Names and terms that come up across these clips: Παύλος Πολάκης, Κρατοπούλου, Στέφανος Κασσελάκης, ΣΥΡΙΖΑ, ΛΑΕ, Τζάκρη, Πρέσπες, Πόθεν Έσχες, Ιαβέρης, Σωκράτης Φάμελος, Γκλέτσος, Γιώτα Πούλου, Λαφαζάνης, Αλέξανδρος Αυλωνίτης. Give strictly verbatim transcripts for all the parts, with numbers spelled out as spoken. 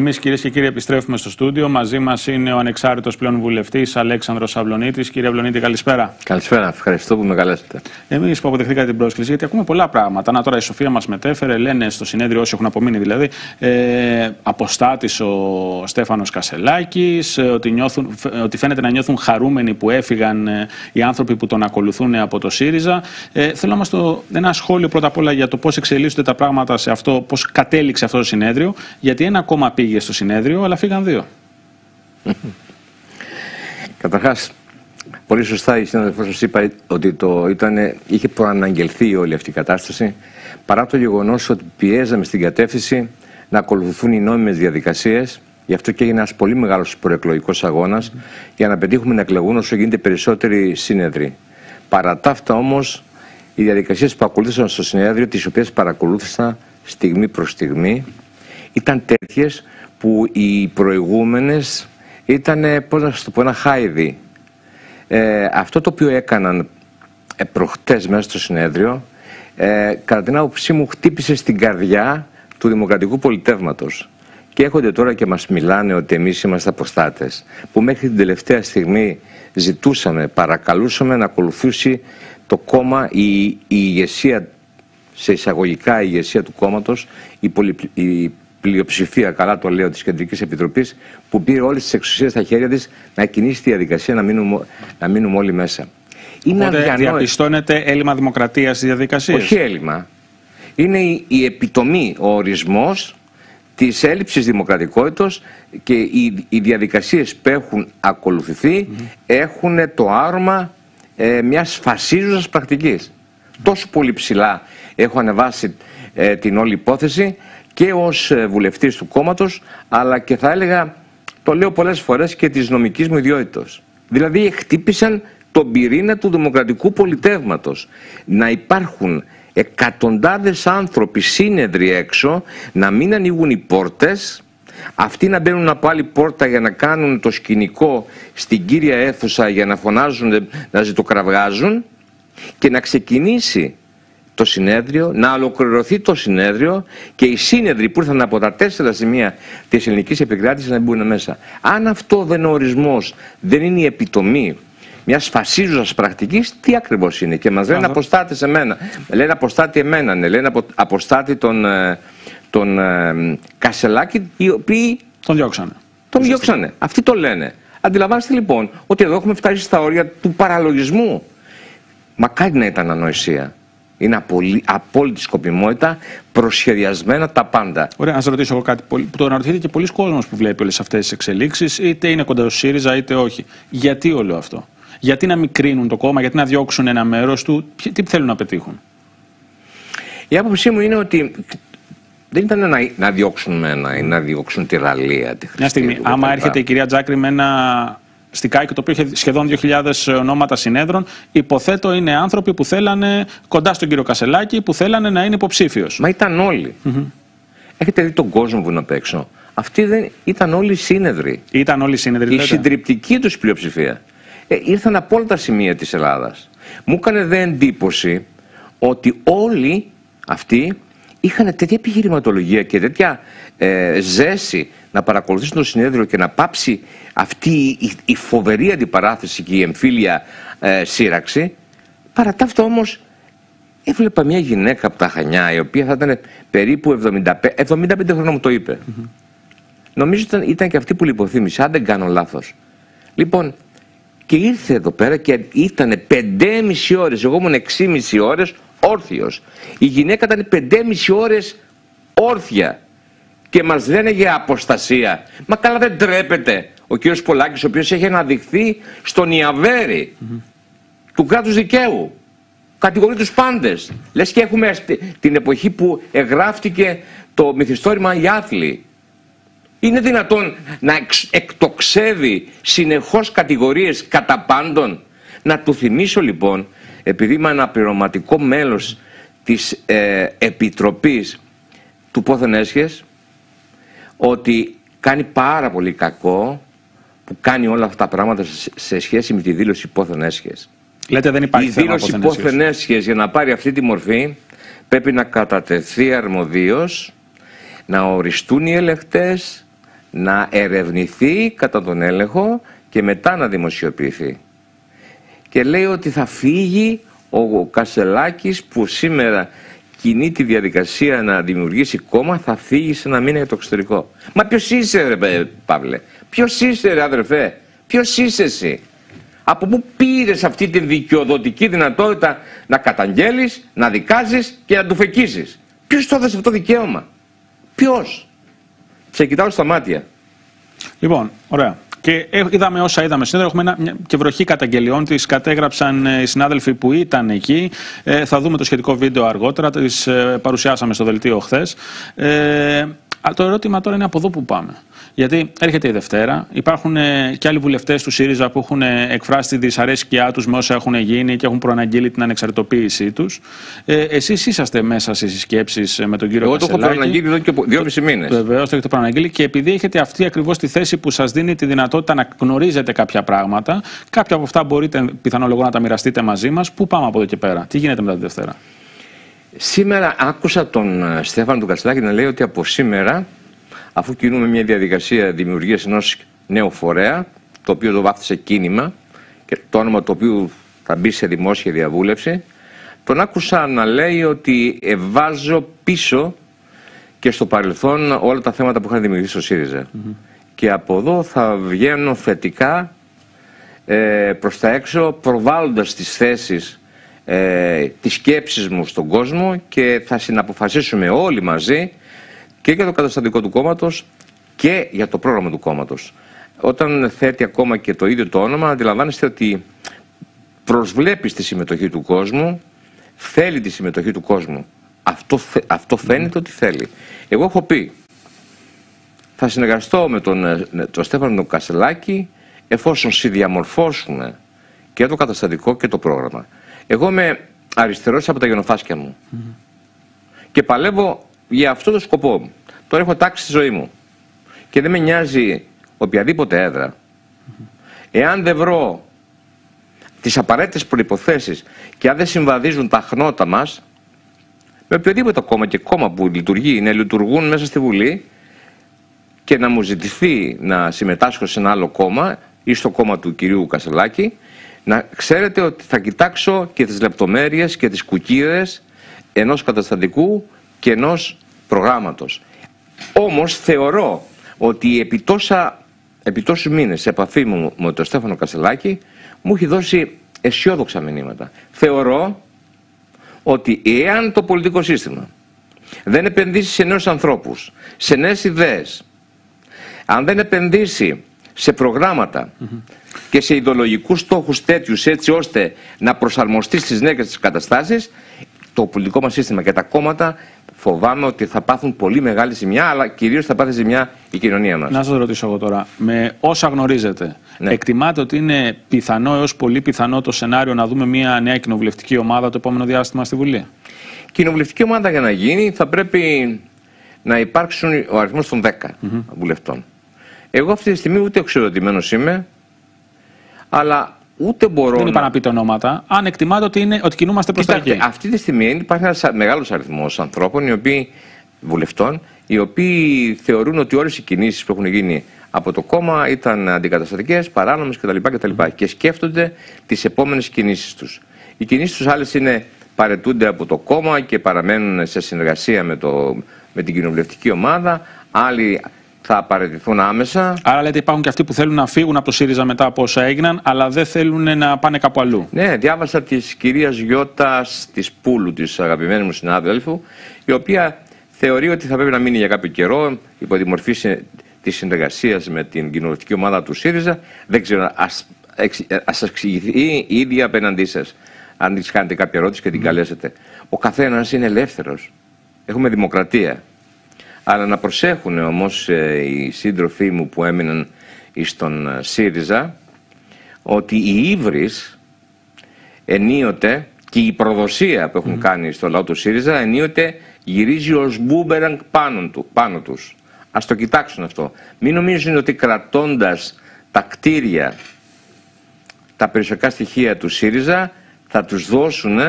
Εμείς, κυρίες και κύριοι, επιστρέφουμε στο στούντιο. Μαζί μας είναι ο ανεξάρτητος πλέον βουλευτής Αλέξανδρος Αυλωνίτης. Κύριε Αυλωνίτη, καλησπέρα. Καλησπέρα, ευχαριστώ που με καλέσατε. Εμείς που αποδεχτήκατε την πρόσκληση, γιατί ακούμε πολλά πράγματα. Να, τώρα η Σοφία μας μετέφερε, λένε στο συνέδριο όσοι έχουν απομείνει δηλαδή, ε, αποστάτης ο Στέφανος Κασσελάκης, ότι, νιώθουν, ότι φαίνεται να νιώθουν χαρούμενοι που έφυγαν οι άνθρωποι που τον ακολουθούν από το ΣΥΡΙΖΑ. Ε, θέλω να μας το, ένα σχόλιο πρώτα απ' όλα για το πώς εξελίσσονται τα πράγματα σε αυτό, πώς κατέληξε αυτό το συνέδριο, γιατί ένα ακόμα πήγε στο συνέδριο, αλλά φύγαν δύο. Καταρχάς, πολύ σωστά η συνάδελφός σας είπα ότι το ήταν, είχε προαναγγελθεί όλη αυτή η κατάσταση, παρά το γεγονός ότι πιέζαμε στην κατεύθυνση να ακολουθούν οι νόμιμες διαδικασίες. Γι' αυτό και έγινε ένας πολύ μεγάλος προεκλογικός αγώνας, mm. για να πετύχουμε να εκλεγούν όσο γίνεται περισσότεροι σύνεδροι. Παρά τα αυτά όμως, οι διαδικασίες που ακολούθησαν στο συνέδριο, τις οποίες παρακολούθησα στιγμή προς στιγμή, ήταν τέτοιες που οι προηγούμενες ήταν, πώς να σας το πω, ένα χάιδι. Ε, αυτό το οποίο έκαναν προχτές μέσα στο συνέδριο, ε, κατά την άποψή μου χτύπησε στην καρδιά του δημοκρατικού πολιτεύματος. Και έρχονται τώρα και μας μιλάνε ότι εμείς είμαστε αποστάτες, που μέχρι την τελευταία στιγμή ζητούσαμε, παρακαλούσαμε να ακολουθήσει το κόμμα, η, η ηγεσία, σε εισαγωγικά η ηγεσία του κόμματος, η, πολυ, η πλειοψηφία, καλά το λέω, της Κεντρικής Επιτροπής, που πήρε όλες τις εξουσίες στα χέρια της να κινήσει τη διαδικασία, να μείνουμε, να μείνουμε όλοι μέσα. Είναι Οπότε αδιανόητο. Διαπιστώνεται έλλειμμα δημοκρατίας στις διαδικασίες. Όχι έλλειμμα. Είναι η, η επιτομή, ο ορισμός της έλλειψης δημοκρατικότητας, και οι, οι διαδικασίες που έχουν ακολουθηθεί mm-hmm. έχουν το άρωμα ε, μιας φασίζουσας πρακτικής. Mm-hmm. Τόσο πολύ ψηλά έχω ανεβάσει ε, την όλη υπόθεση, και ως βουλευτής του κόμματος, αλλά και θα έλεγα, το λέω πολλές φορές, και της νομικής μου ιδιότητας. Δηλαδή χτύπησαν τον πυρήνα του δημοκρατικού πολιτεύματος. Να υπάρχουν εκατοντάδες άνθρωποι σύνεδροι έξω, να μην ανοίγουν οι πόρτες, αυτοί να μπαίνουν από άλλη πόρτα για να κάνουν το σκηνικό στην κύρια αίθουσα, για να φωνάζουν, να ζητοκραυγάζουν, και να ξεκινήσει το συνέδριο, να ολοκληρωθεί το συνέδριο και οι σύνεδροι που ήρθαν από τα τέσσερα σημεία της ελληνικής επικράτησης να μπουν μέσα. Αν αυτό δεν είναι ο ορισμός, δεν είναι η επιτομή μιας φασίζουσας πρακτικής, τι ακριβώς είναι? Και μας λένε αποστάτη σε μένα, λένε αποστάτη εμένα, ναι, λένε απο, αποστάτη τον, τον ε, Κασσελάκη, οι οποίοι τον διώξανε. Τον διώξανε. Αυτοί το λένε. Αντιλαμβάνεστε λοιπόν ότι εδώ έχουμε φτάσει στα όρια του παραλογισμού. Μακάρι να ήταν ανοησία. Είναι απολύ, απόλυτη σκοπιμότητα, προσχεδιασμένα τα πάντα. Ωραία, να σας ρωτήσω εγώ κάτι που το αναρωτιέται και πολλοί κόσμος που βλέπει όλες αυτές τις εξελίξεις, είτε είναι κοντά στο ΣΥΡΙΖΑ είτε όχι. Γιατί όλο αυτό? Γιατί να μικρύνουν το κόμμα, γιατί να διώξουν ένα μέρος του, τι θέλουν να πετύχουν? Η άποψή μου είναι ότι δεν ήταν να, να διώξουν ένα ή να διώξουν τη Γαλλία. Μια στιγμή, άμα έρχεται η κυρία Τζάκρη με ένα στικάκι το οποίο είχε σχεδόν δύο χιλιάδες ονόματα συνέδρων, υποθέτω είναι άνθρωποι που θέλανε, κοντά στον κύριο Κασσελάκη, που θέλανε να είναι υποψήφιος. Μα ήταν όλοι. Mm-hmm. Έχετε δει τον κόσμο που είναι απ' έξω. Αυτοί δεν ήταν όλοι σύνεδροι. Ήταν όλοι σύνεδροι. Η λέτε. συντριπτική τους πλειοψηφία. Ε, ήρθαν από όλα τα σημεία της Ελλάδας. Μου έκανε δε εντύπωση ότι όλοι αυτοί είχαν τέτοια επιχειρηματολογία και τέτοια ε, ζέση να παρακολουθήσουν το συνέδριο και να πάψει αυτή η, η φοβερή αντιπαράθεση και η εμφύλια ε, σύραξη. Παρά τα αυτά όμως, έβλεπα μια γυναίκα από τα Χανιά, η οποία θα ήταν περίπου εβδομήντα πέντε, εβδομήντα πέντε χρόνια, μου το είπε. Mm-hmm. Νομίζω ήταν, ήταν και αυτή που λιποθύμησε, αν δεν κάνω λάθος. Λοιπόν, και ήρθε εδώ πέρα και ήταν πεντέμιση ώρες, εγώ ήμουν εξήμιση ώρες όρθιος. Η γυναίκα ήταν πεντέμιση ώρες όρθια. Και μας λένε για αποστασία. Μα καλά, δεν τρέπεται ο κύριος Πολάκης, ο οποίος έχει αναδειχθεί στον ιαβέρι mm-hmm. του κράτους δικαίου. Κατηγορεί τους πάντες. Λες και έχουμε την εποχή που εγγράφτηκε το μυθιστόρημα «Η Άθλη». Είναι δυνατόν να εξ, εκτοξεύει συνεχώς κατηγορίες κατά πάντων? Να του θυμίσω λοιπόν, επειδή είμαι αναπληρωματικό μέλος της ε, Επιτροπής του Πόθεν Έσχες, ότι κάνει πάρα πολύ κακό που κάνει όλα αυτά τα πράγματα σε σχέση με τη δήλωση Πόθεν Έσχες. Λέτε δεν υπάρχει θέμα Πόθεν Έσχες. Η δήλωση Πόθεν Έσχες, για να πάρει αυτή τη μορφή, πρέπει να κατατεθεί αρμοδίως, να οριστούν οι ελεγκτές, να ερευνηθεί κατά τον έλεγχο και μετά να δημοσιοποιηθεί. Και λέει ότι θα φύγει ο Κασσελάκης που σήμερα κινεί τη διαδικασία να δημιουργήσει κόμμα, θα φύγει σε ένα μήνα για το εξωτερικό. Μα ποιος είσαι ρε Παύλε, ποιος είσαι ρε αδερφέ, ποιος είσαι εσύ. Από πού πήρες αυτή τη δικαιοδοτική δυνατότητα να καταγγέλεις, να δικάζεις και να του φεκίσεις. Ποιος το έδωσε αυτό το δικαίωμα, ποιος. Σε κοιτάω στα μάτια. Λοιπόν, ωραία. Και είδαμε όσα είδαμε σήμερα. Έχουμε μια και βροχή καταγγελιών. Τις κατέγραψαν οι συνάδελφοι που ήταν εκεί. Ε, θα δούμε το σχετικό βίντεο αργότερα. Τις ε, παρουσιάσαμε στο δελτίο χθες. Ε, το ερώτημα τώρα είναι από εδώ που πάμε. Γιατί έρχεται η Δευτέρα. Υπάρχουν ε, και άλλοι βουλευτές του ΣΥΡΙΖΑ που έχουν ε, εκφράσει τη δυσαρέσκειά τους με όσα έχουν γίνει και έχουν προαναγγείλει την ανεξαρτητοποίησή τους. Ε, εσείς είσαστε μέσα στις συσκέψεις ε, με τον κύριο Κασσελάκη. Εγώ το έχω προαναγγείλει εδώ και δυόμισι μήνες. Βεβαίως το έχετε προαναγγείλει. Και επειδή έχετε αυτή ακριβώς τη θέση που σας δίνει τη δυνατότητα να γνωρίζετε κάποια πράγματα, κάποια από αυτά μπορείτε πιθανολογώ να τα μοιραστείτε μαζί μας. Πού πάμε από εδώ και πέρα, τι γίνεται μετά τη Δευτέρα? Σήμερα άκουσα τον Στέφανο του Κασσελάκη να λέει ότι από σήμερα, αφού κινούμε μια διαδικασία δημιουργίας ενός νέου φορέα, το οποίο το βάφτισε κίνημα και το όνομα του οποίου θα μπει σε δημόσια διαβούλευση, τον άκουσα να λέει ότι βάζω πίσω και στο παρελθόν όλα τα θέματα που είχαν δημιουργήσει στο ΣΥΡΙΖΑ. Mm-hmm. Και από εδώ θα βγαίνω θετικά ε, προς τα έξω, προβάλλοντας τις θέσεις, ε, τις σκέψεις μου στον κόσμο, και θα συναποφασίσουμε όλοι μαζί και για το καταστατικό του κόμματος και για το πρόγραμμα του κόμματος. Όταν θέτει ακόμα και το ίδιο το όνομα, αντιλαμβάνεστε ότι προσβλέπει τη συμμετοχή του κόσμου, θέλει τη συμμετοχή του κόσμου. Αυτό, αυτό φαίνεται ότι θέλει. Εγώ έχω πει, θα συνεργαστώ με τον, με τον Στέφανο Κασσελάκη εφόσον συνδιαμορφώσουμε και το καταστατικό και το πρόγραμμα. Εγώ είμαι αριστερός από τα γενοφάσκια μου και παλεύω για αυτό το σκοπό. Τώρα έχω τάξει στη ζωή μου και δεν με νοιάζει οποιαδήποτε έδρα. Εάν δεν βρω τις απαραίτητες προϋποθέσεις και αν δεν συμβαδίζουν τα χνότα μας με οποιοδήποτε κόμμα και κόμμα που λειτουργεί, να λειτουργούν μέσα στη Βουλή και να μου ζητηθεί να συμμετάσχω σε ένα άλλο κόμμα ή στο κόμμα του κυρίου Κασσελάκη, να ξέρετε ότι θα κοιτάξω και τις λεπτομέρειες και τις κουκίδες ενός καταστατικού και ενός προγράμματος. Όμως θεωρώ ότι επί, τόσα, επί τόσους μήνες σε επαφή μου με τον Στέφανο Κασσελάκη μου έχει δώσει αισιόδοξα μηνύματα. Θεωρώ ότι εάν το πολιτικό σύστημα δεν επενδύσει σε νέους ανθρώπους, σε νέες ιδέες, αν δεν επενδύσει σε προγράμματα mm-hmm. και σε ιδεολογικούς στόχους τέτοιους έτσι ώστε να προσαρμοστεί στις νέες τις καταστάσεις, το πολιτικό μας σύστημα και τα κόμματα φοβάμαι ότι θα πάθουν πολύ μεγάλη ζημιά, αλλά κυρίως θα πάθει ζημιά η κοινωνία μας. Να σας ρωτήσω εγώ τώρα, με όσα γνωρίζετε, ναι. εκτιμάτε ότι είναι πιθανό έως πολύ πιθανό το σενάριο να δούμε μια νέα κοινοβουλευτική ομάδα το επόμενο διάστημα στη Βουλή? Κοινοβουλευτική ομάδα για να γίνει θα πρέπει να υπάρξουν ο αριθμός των δέκα mm-hmm. βουλευτών. Εγώ αυτή τη στιγμή ούτε εξοδοτημένος είμαι, αλλά ούτε μπορώ. Δεν είπα να, να πείτε ονόματα. Αν εκτιμάτε ότι, είναι, ότι κινούμαστε προς τα εκεί. Αυτή τη στιγμή υπάρχει ένας μεγάλος αριθμός ανθρώπων, οι οποίοι, βουλευτών, οι οποίοι θεωρούν ότι όλες οι κινήσεις που έχουν γίνει από το κόμμα ήταν αντικαταστατικές, παράνομες κτλ. κτλ. Mm. Και σκέφτονται τις επόμενες κινήσεις τους. Οι κινήσεις τους άλλες είναι παρετούνται από το κόμμα και παραμένουν σε συνεργασία με, το, με την κοινοβουλευτική ομάδα. Άλλοι θα παραιτηθούν άμεσα. Άρα λέτε υπάρχουν και αυτοί που θέλουν να φύγουν από το ΣΥΡΙΖΑ μετά από όσα έγιναν, αλλά δεν θέλουν να πάνε κάπου αλλού. Ναι, διάβασα της κυρίας Γιώτα της Πούλου, της αγαπημένη μου συνάδελφου, η οποία θεωρεί ότι θα πρέπει να μείνει για κάποιο καιρό υπό τη μορφή της συνεργασίας με την κοινοβουλευτική ομάδα του ΣΥΡΙΖΑ. Δεν ξέρω, ας, ας εξηγηθεί η ίδια απέναντί σας, αν της κάνετε κάποια ερώτηση και την mm. καλέσετε. Ο καθένας είναι ελεύθερος. Έχουμε δημοκρατία. Αλλά να προσέχουν όμως οι σύντροφοί μου που έμειναν στον ΣΥΡΙΖΑ ότι η ύβρις ενίοτε και η προδοσία που έχουν mm. κάνει στο λαό του ΣΥΡΙΖΑ ενίοτε γυρίζει ως μπούμπερανγκ πάνω, του, πάνω τους. Ας το κοιτάξουν αυτό. Μην νομίζουν ότι κρατώντας τα κτίρια, τα περιουσιακά στοιχεία του ΣΥΡΙΖΑ θα τους δώσουν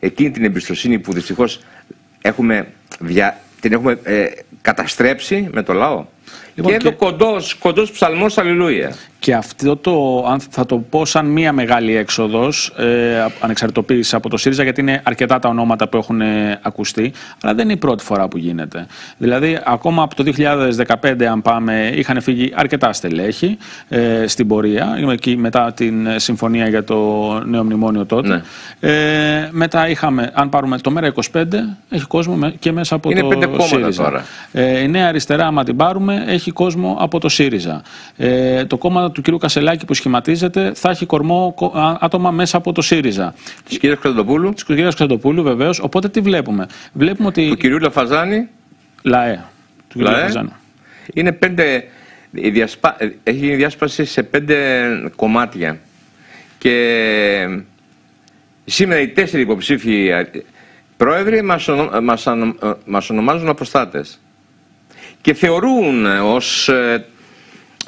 εκείνη την εμπιστοσύνη που δυστυχώς έχουμε δια... την έχουμε ε, καταστρέψει με το λαό. Λοιπόν, και, και... το κοντός, κοντός ψαλμός αλληλούια. Και αυτό το, αν θα το πω σαν μία μεγάλη έξοδος, ε, ανεξαρτητοποίηση από το ΣΥΡΙΖΑ, γιατί είναι αρκετά τα ονόματα που έχουν ε, ακουστεί, αλλά δεν είναι η πρώτη φορά που γίνεται. Δηλαδή, ακόμα από το δύο χιλιάδες δεκαπέντε, αν πάμε, είχαν φύγει αρκετά στελέχη ε, στην πορεία, εκεί μετά την συμφωνία για το νέο μνημόνιο τότε. Ναι. Ε, μετά είχαμε, αν πάρουμε το μέρα εικοσιπέντε, έχει κόσμο και μέσα από είναι το ΣΥΡΙΖΑ. Ε, η Νέα Αριστερά, άμα την πάρουμε, έχει κόσμο από το ΣΥΡΙΖΑ. Ε, το κόμμα του κ. Κασσελάκη που σχηματίζεται θα έχει κορμό άτομα μέσα από το ΣΥΡΙΖΑ. Τη κ. Κρατοπούλου. Τη κ. Κρατοπούλου, βεβαίως. Οπότε τι βλέπουμε. Βλέπουμε ότι. Του κ. Λαφαζάνη. ΛΑΕ. Του κ. Λαφαζάνη. Είναι πέντε. Η διασπα... Έχει διάσπαση σε πέντε κομμάτια. Και σήμερα οι τέσσερις υποψήφοι πρόεδροι μας, ονο... μας, ανο... μας ονομάζουν αποστάτες. Και θεωρούν ως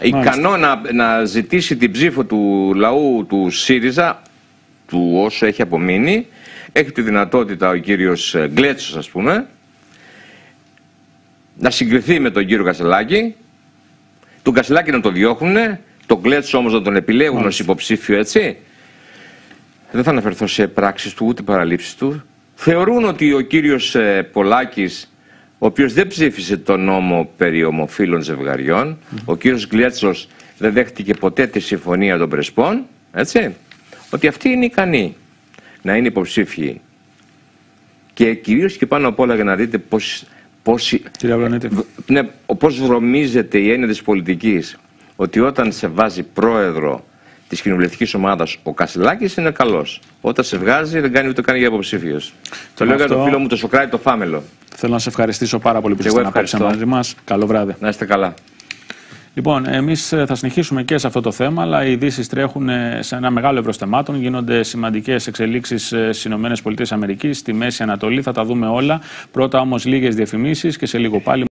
ικανό να, να ζητήσει την ψήφο του λαού του ΣΥΡΙΖΑ, του όσο έχει απομείνει, έχει τη δυνατότητα ο κύριος Γκλέτσος, ας πούμε, να συγκριθεί με τον κύριο Κασσελάκη. Τον Κασσελάκη να τον διώχουν, τον Γκλέτσο όμως να τον επιλέγουν. Μάλιστα. Ως υποψήφιο, έτσι. Δεν θα αναφερθώ σε πράξεις του ούτε παραλήψεις του. Θεωρούν ότι ο κύριος Πολάκης, ο οποίος δεν ψήφισε τον νόμο περί ομοφύλων ζευγαριών, mm-hmm. ο κύριος Γκλέτσος δεν δέχτηκε ποτέ τη συμφωνία των Πρεσπών, έτσι, ότι αυτοί είναι ικανοί να είναι υποψήφιοι. Και κυρίως και πάνω απ' όλα για να δείτε πώς, πώς, ναι, πώς βρωμίζεται η έννοια της πολιτικής, ότι όταν σε βάζει πρόεδρο της κοινοβουλευτικής ομάδας ο Κασσελάκης είναι καλός. Όταν σε βγάζει δεν κάνει ούτε καν για υποψήφιος. Το λέω για τον φίλο μου τον Σωκράτη το Φάμελο. Θέλω να σε ευχαριστήσω πάρα πολύ που ήσασταν απόψε μαζί μας. Καλό βράδυ. Να είστε καλά. Λοιπόν, εμείς θα συνεχίσουμε και σε αυτό το θέμα, αλλά οι ειδήσεις τρέχουν σε ένα μεγάλο εύρος θεμάτων. Γίνονται σημαντικές εξελίξεις στις ΗΠΑ, στη Μέση Ανατολή. Θα τα δούμε όλα. Πρώτα όμως λίγες διαφημίσεις και σε λίγο πάλι.